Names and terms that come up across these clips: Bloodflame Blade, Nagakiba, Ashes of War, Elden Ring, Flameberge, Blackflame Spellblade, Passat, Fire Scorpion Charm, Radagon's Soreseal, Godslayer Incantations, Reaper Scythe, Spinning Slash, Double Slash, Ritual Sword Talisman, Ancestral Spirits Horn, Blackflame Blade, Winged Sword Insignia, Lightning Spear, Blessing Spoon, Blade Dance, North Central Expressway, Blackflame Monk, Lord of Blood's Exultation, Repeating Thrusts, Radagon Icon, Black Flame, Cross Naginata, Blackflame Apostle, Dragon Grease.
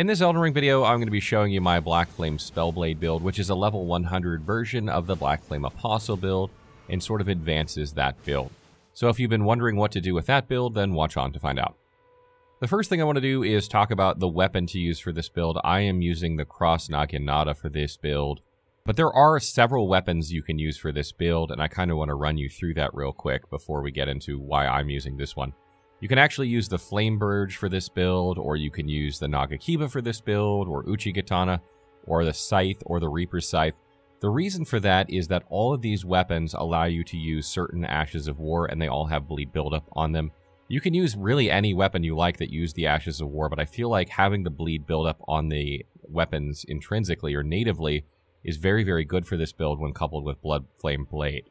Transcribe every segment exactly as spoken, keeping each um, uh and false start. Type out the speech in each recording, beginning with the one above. In this Elden Ring video, I'm going to be showing you my Blackflame Spellblade build, which is a level one hundred version of the Blackflame Apostle build, and sort of advances that build. So if you've been wondering what to do with that build, then watch on to find out. The first thing I want to do is talk about the weapon to use for this build. I am using the Cross Naginata for this build, but there are several weapons you can use for this build, and I kind of want to run you through that real quick before we get into why I'm using this one. You can actually use the Flameberge for this build, or you can use the Nagakiba for this build, or Uchigatana, or the Scythe, or the Reaper Scythe. The reason for that is that all of these weapons allow you to use certain Ashes of War, and they all have bleed buildup on them. You can use really any weapon you like that use the Ashes of War, but I feel like having the bleed buildup on the weapons intrinsically or natively is very, very good for this build when coupled with Bloodflame Blade.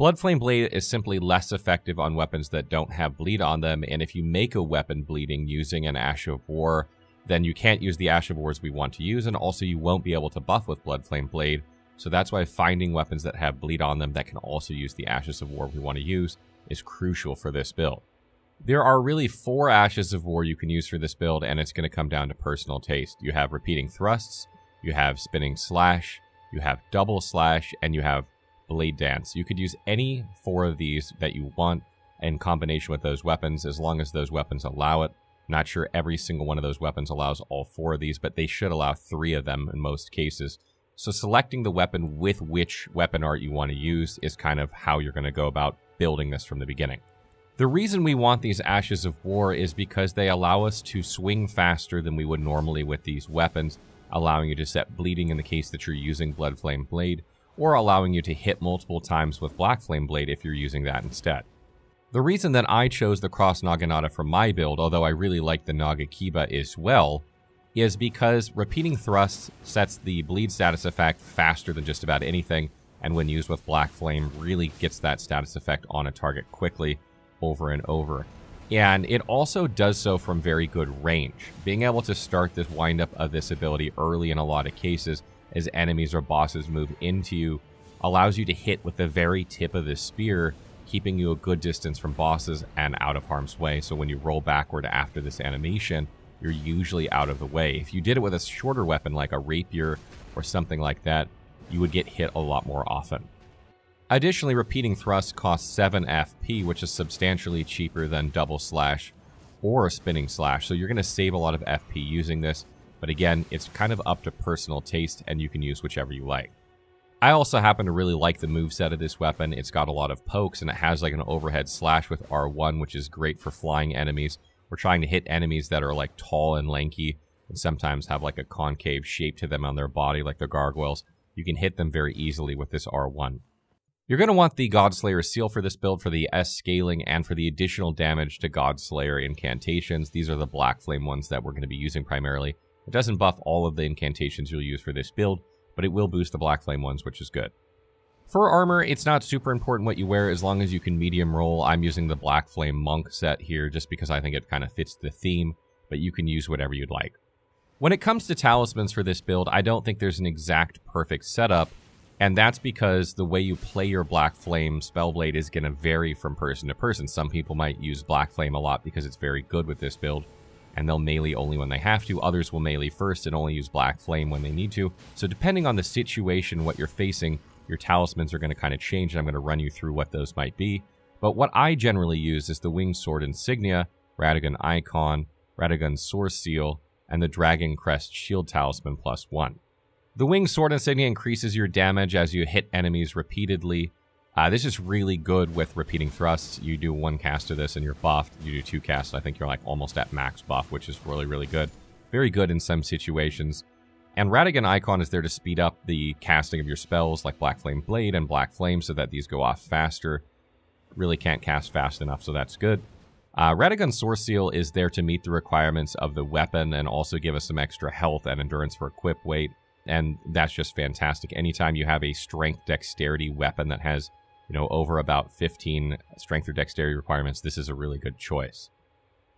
Bloodflame Blade is simply less effective on weapons that don't have bleed on them, and if you make a weapon bleeding using an Ash of War, then you can't use the Ash of Wars we want to use, and also you won't be able to buff with Bloodflame Blade, so that's why finding weapons that have bleed on them that can also use the Ashes of War we want to use is crucial for this build. There are really four Ashes of War you can use for this build, and it's going to come down to personal taste. You have Repeating Thrusts, you have Spinning Slash, you have Double Slash, and you have Blade Dance. You could use any four of these that you want in combination with those weapons, as long as those weapons allow it. Not sure every single one of those weapons allows all four of these, but they should allow three of them in most cases. So selecting the weapon with which weapon art you want to use is kind of how you're going to go about building this from the beginning. The reason we want these Ashes of War is because they allow us to swing faster than we would normally with these weapons, allowing you to set bleeding in the case that you're using Bloodflame Blade, or allowing you to hit multiple times with Blackflame Blade if you're using that instead. The reason that I chose the Cross Naginata for my build, although I really like the Nagakiba as well, is because Repeating Thrusts sets the bleed status effect faster than just about anything, and when used with Blackflame, really gets that status effect on a target quickly over and over. And it also does so from very good range. Being able to start this windup of this ability early in a lot of cases as enemies or bosses move into you, allows you to hit with the very tip of the spear, keeping you a good distance from bosses and out of harm's way, so when you roll backward after this animation, you're usually out of the way. If you did it with a shorter weapon like a rapier or something like that, you would get hit a lot more often. Additionally, Repeating Thrust costs seven F P, which is substantially cheaper than Double Slash or a Spinning Slash, so you're going to save a lot of F P using this. But again, it's kind of up to personal taste, and you can use whichever you like. I also happen to really like the moveset of this weapon. It's got a lot of pokes, and it has like an overhead slash with R one, which is great for flying enemies. We're trying to hit enemies that are like tall and lanky, and sometimes have like a concave shape to them on their body, like the gargoyles. You can hit them very easily with this R one. You're going to want the Godslayer Seal for this build for the S scaling and for the additional damage to Godslayer Incantations. These are the Blackflame ones that we're going to be using primarily. It doesn't buff all of the incantations you'll use for this build, but it will boost the Blackflame ones, which is good. For armor, it's not super important what you wear as long as you can medium roll. I'm using the Blackflame Monk set here just because I think it kind of fits the theme, but you can use whatever you'd like. When it comes to talismans for this build, I don't think there's an exact perfect setup, and that's because the way you play your Blackflame Spellblade is going to vary from person to person. Some people might use Blackflame a lot because it's very good with this build, and they'll melee only when they have to. Others will melee first and only use Blackflame when they need to. So depending on the situation, what you're facing, your talismans are going to kind of change, and I'm going to run you through what those might be. But what I generally use is the Winged Sword Insignia, Radagon Icon, Radagon Soreseal, and the Dragon Crest Shield Talisman plus one. The Winged Sword Insignia increases your damage as you hit enemies repeatedly. Uh, this is really good with Repeating Thrusts. You do one cast of this and you're buffed. You do two casts. I think you're like almost at max buff, which is really, really good. Very good in some situations. And Radagon Icon is there to speed up the casting of your spells like Blackflame Blade and Blackflame so that these go off faster. Really can't cast fast enough, so that's good. Uh, Radagon Soreseal is there to meet the requirements of the weapon and also give us some extra health and endurance for equip weight. And that's just fantastic. Anytime you have a strength dexterity weapon that has, you know, over about fifteen strength or dexterity requirements, this is a really good choice.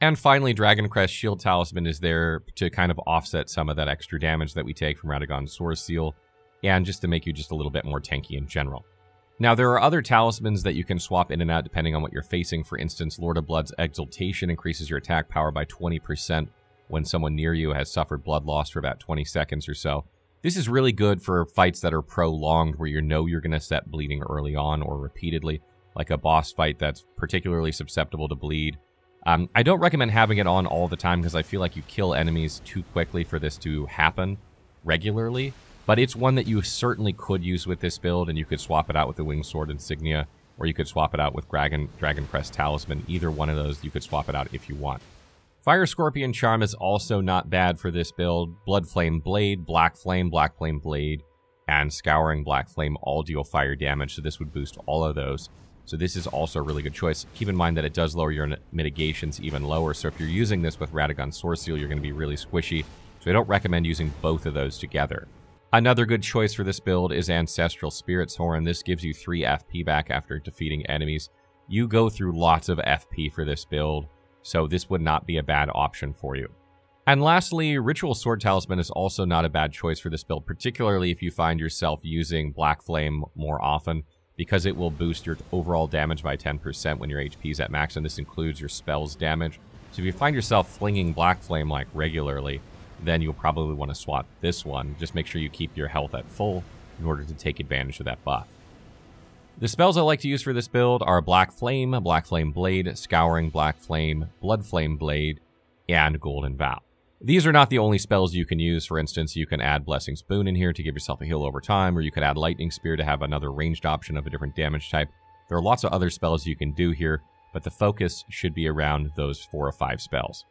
And finally, Dragon Crest Shield Talisman is there to kind of offset some of that extra damage that we take from Radagon Soreseal, and just to make you just a little bit more tanky in general. Now, there are other talismans that you can swap in and out depending on what you're facing. For instance, Lord of Blood's Exultation increases your attack power by twenty percent when someone near you has suffered blood loss for about twenty seconds or so. This is really good for fights that are prolonged, where you know you're going to set bleeding early on or repeatedly, like a boss fight that's particularly susceptible to bleed. Um, I don't recommend having it on all the time because I feel like you kill enemies too quickly for this to happen regularly, but it's one that you certainly could use with this build, and you could swap it out with the Winged Sword Insignia, or you could swap it out with Dragon, Dragon Crest Talisman. Either one of those, you could swap it out if you want. Fire Scorpion Charm is also not bad for this build. Bloodflame Blade, Black Flame, Blackflame Blade, and Scouring Black Flame all deal fire damage, so this would boost all of those. So this is also a really good choice. Keep in mind that it does lower your mitigations even lower, so if you're using this with Radagon's Soreseal, you're going to be really squishy, so I don't recommend using both of those together. Another good choice for this build is Ancestral Spirits Horn. This gives you three F P back after defeating enemies. You go through lots of F P for this build, so this would not be a bad option for you. And lastly, Ritual Sword Talisman is also not a bad choice for this build, particularly if you find yourself using Black Flame more often, because it will boost your overall damage by ten percent when your H P is at max, and this includes your spells damage. So if you find yourself flinging Black Flame like regularly, then you'll probably want to swap this one. Just make sure you keep your health at full in order to take advantage of that buff. The spells I like to use for this build are Black Flame, Black Flame Blade, Scouring Black Flame, Blood Flame Blade, and Golden Vow. These are not the only spells you can use. For instance, you can add Blessing Spoon in here to give yourself a heal over time, or you could add Lightning Spear to have another ranged option of a different damage type. There are lots of other spells you can do here, but the focus should be around those four or five spells.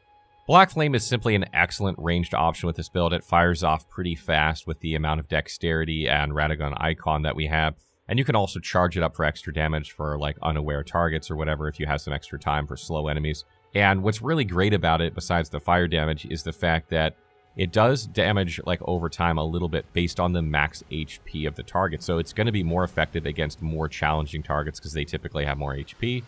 Black Flame is simply an excellent ranged option with this build. It fires off pretty fast with the amount of dexterity and Radagon Icon that we have. And you can also charge it up for extra damage for like unaware targets or whatever if you have some extra time for slow enemies. And what's really great about it, besides the fire damage, is the fact that it does damage like over time a little bit based on the max H P of the target. So it's going to be more effective against more challenging targets because they typically have more H P,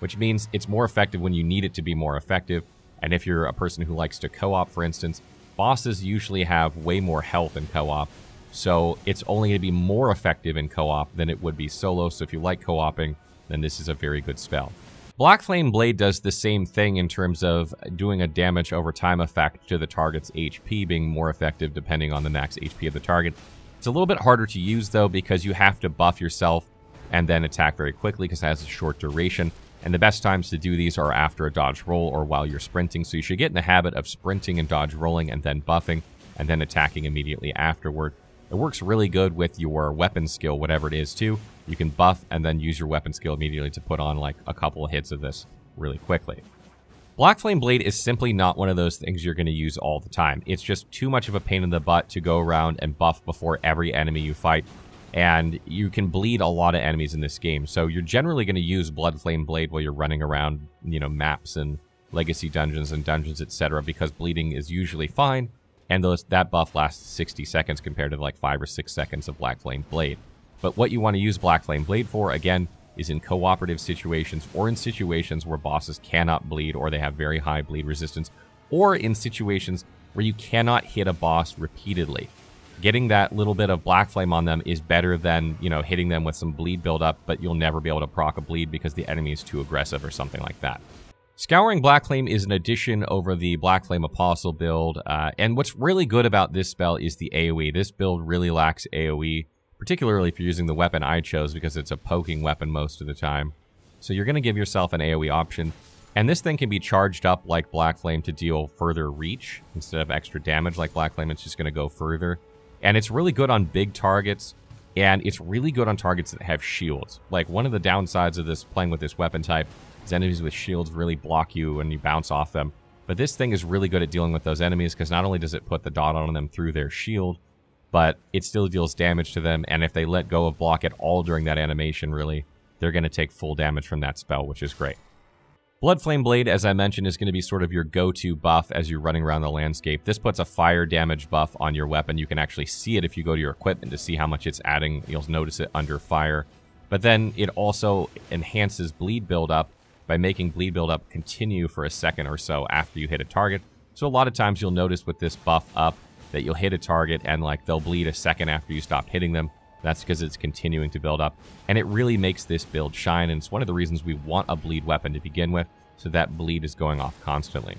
which means it's more effective when you need it to be more effective. And if you're a person who likes to co-op, for instance, bosses usually have way more health in co-op, so it's only going to be more effective in co-op than it would be solo, so if you like co-oping, then this is a very good spell. Blackflame Blade does the same thing in terms of doing a damage over time effect to the target's H P, being more effective depending on the max H P of the target. It's a little bit harder to use, though, because you have to buff yourself and then attack very quickly because it has a short duration. And the best times to do these are after a dodge roll or while you're sprinting. So you should get in the habit of sprinting and dodge rolling and then buffing and then attacking immediately afterward. It works really good with your weapon skill, whatever it is too. You can buff and then use your weapon skill immediately to put on like a couple of hits of this really quickly. Blackflame Blade is simply not one of those things you're going to use all the time. It's just too much of a pain in the butt to go around and buff before every enemy you fight. And you can bleed a lot of enemies in this game, so you're generally going to use Bloodflame Blade while you're running around, you know, maps and legacy dungeons and dungeons, et cetera, because bleeding is usually fine, and those that buff lasts sixty seconds compared to like five or six seconds of Blackflame Blade. But what you want to use Blackflame Blade for, again, is in cooperative situations or in situations where bosses cannot bleed or they have very high bleed resistance, or in situations where you cannot hit a boss repeatedly. Getting that little bit of Black Flame on them is better than, you know, hitting them with some bleed buildup, but you'll never be able to proc a bleed because the enemy is too aggressive or something like that. Scouring Black Flame is an addition over the Black Flame Apostle build, uh, and what's really good about this spell is the AoE. This build really lacks AoE, particularly if you're using the weapon I chose because it's a poking weapon most of the time. So you're going to give yourself an AoE option, and this thing can be charged up like Black Flame to deal further reach. Instead of extra damage like Black Flame, it's just going to go further. And it's really good on big targets, and it's really good on targets that have shields. Like, one of the downsides of this playing with this weapon type is enemies with shields really block you and you bounce off them. But this thing is really good at dealing with those enemies because not only does it put the dot on them through their shield, but it still deals damage to them. And if they let go of block at all during that animation, really, they're going to take full damage from that spell, which is great. Bloodflame Blade, as I mentioned, is going to be sort of your go-to buff as you're running around the landscape. This puts a fire damage buff on your weapon. You can actually see it if you go to your equipment to see how much it's adding. You'll notice it under fire. But then it also enhances bleed buildup by making bleed buildup continue for a second or so after you hit a target. So a lot of times you'll notice with this buff up that you'll hit a target and like they'll bleed a second after you stop hitting them. That's because it's continuing to build up, and it really makes this build shine, and it's one of the reasons we want a bleed weapon to begin with, so that bleed is going off constantly.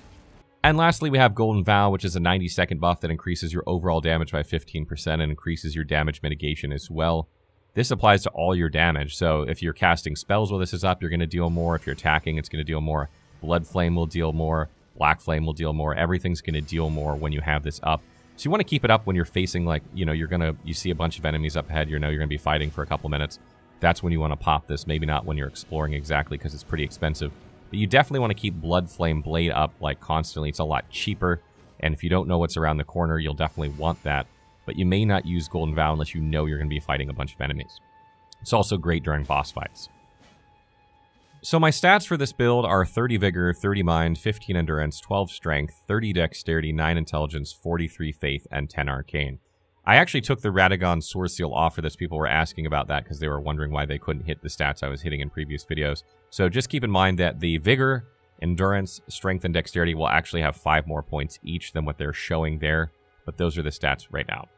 And lastly, we have Golden Vow, which is a ninety second buff that increases your overall damage by fifteen percent and increases your damage mitigation as well. This applies to all your damage, so if you're casting spells while this is up, you're going to deal more. If you're attacking, it's going to deal more. Bloodflame will deal more. Blackflame will deal more. Everything's going to deal more when you have this up. So you want to keep it up when you're facing, like, you know, you're going to, you see a bunch of enemies up ahead, you know you're going to be fighting for a couple minutes. That's when you want to pop this, maybe not when you're exploring exactly because it's pretty expensive. But you definitely want to keep Bloodflame Blade up, like, constantly. It's a lot cheaper, and if you don't know what's around the corner, you'll definitely want that. But you may not use Golden Vow unless you know you're going to be fighting a bunch of enemies. It's also great during boss fights. So my stats for this build are thirty Vigor, thirty Mind, fifteen Endurance, twelve Strength, thirty Dexterity, nine Intelligence, forty-three Faith, and ten Arcane. I actually took the Radagon Soreseal off for this. People were asking about that because they were wondering why they couldn't hit the stats I was hitting in previous videos. So just keep in mind that the Vigor, Endurance, Strength, and Dexterity will actually have five more points each than what they're showing there. But those are the stats right now.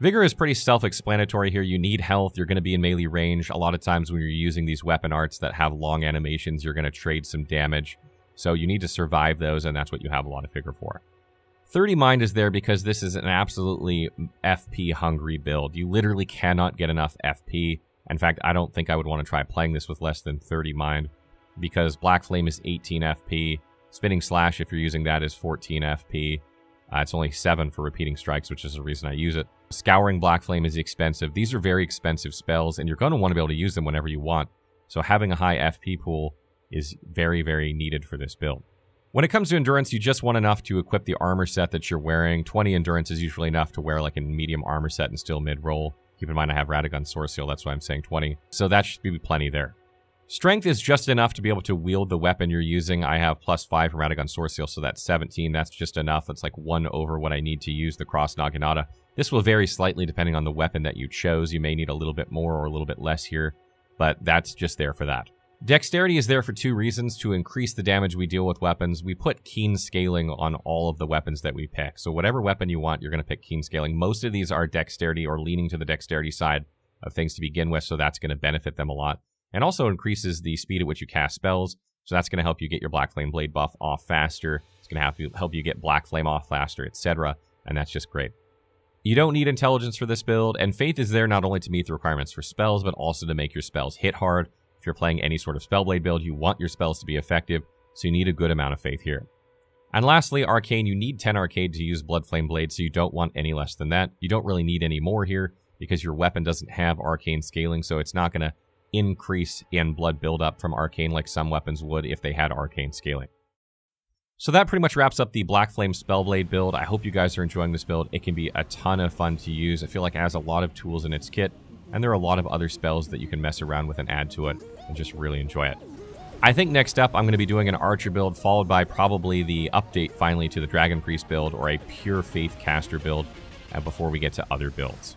Vigor is pretty self-explanatory here. You need health. You're going to be in melee range. A lot of times when you're using these weapon arts that have long animations, you're going to trade some damage. So you need to survive those, and that's what you have a lot of Vigor for. thirty Mind is there because this is an absolutely F P-hungry build. You literally cannot get enough F P. In fact, I don't think I would want to try playing this with less than thirty Mind because Black Flame is eighteen F P. Spinning Slash, if you're using that, is fourteen F P. Uh, it's only seven for Repeating Strikes, which is the reason I use it. Scouring Black Flame is expensive. These are very expensive spells, and you're going to want to be able to use them whenever you want. So having a high F P pool is very, very needed for this build. When it comes to Endurance, you just want enough to equip the armor set that you're wearing. twenty Endurance is usually enough to wear like a medium armor set and still mid-roll. Keep in mind I have Radagon's Soreseal, that's why I'm saying twenty. So that should be plenty there. Strength is just enough to be able to wield the weapon you're using. I have plus five from Radagon's Soreseal, so that's seventeen. That's just enough. That's like one over what I need to use the Cross Naginata. This will vary slightly depending on the weapon that you chose. You may need a little bit more or a little bit less here, but that's just there for that. Dexterity is there for two reasons, to increase the damage we deal with weapons. We put Keen Scaling on all of the weapons that we pick. So whatever weapon you want, you're going to pick Keen Scaling. Most of these are dexterity or leaning to the dexterity side of things to begin with, so that's going to benefit them a lot. And also increases the speed at which you cast spells, so that's going to help you get your Blackflame Blade buff off faster. It's going to help you, help you get Blackflame off faster, et cetera. And that's just great. You don't need Intelligence for this build, and Faith is there not only to meet the requirements for spells, but also to make your spells hit hard. If you're playing any sort of Spellblade build, you want your spells to be effective, so you need a good amount of Faith here. And lastly, Arcane. You need ten Arcane to use Bloodflame Blade, so you don't want any less than that. You don't really need any more here, because your weapon doesn't have Arcane Scaling, so it's not going to increase in blood buildup from Arcane like some weapons would if they had Arcane Scaling. So that pretty much wraps up the Blackflame Spellblade build. I hope you guys are enjoying this build. It can be a ton of fun to use. I feel like it has a lot of tools in its kit, and there are a lot of other spells that you can mess around with and add to it and just really enjoy it. I think next up I'm going to be doing an Archer build followed by probably the update finally to the Dragon Grease build or a pure Faith caster build uh, before we get to other builds.